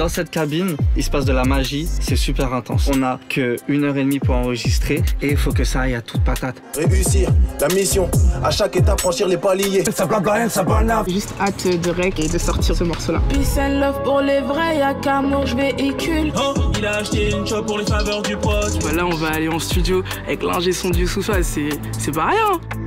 Dans cette cabine, il se passe de la magie, c'est super intense. On n'a qu'une heure et demie pour enregistrer et il faut que ça aille à toute patate. Réussir la mission, à chaque étape franchir les paliers. Ça blabla rien, ça banave. Juste hâte de rec et de sortir ce morceau-là. Peace and love pour les vrais, y'a qu'amour, je véhicule. Oh, il a acheté une shop pour les faveurs du pote. Bah là on va aller en studio avec l'ingé son du sous-sol, c'est pas rien.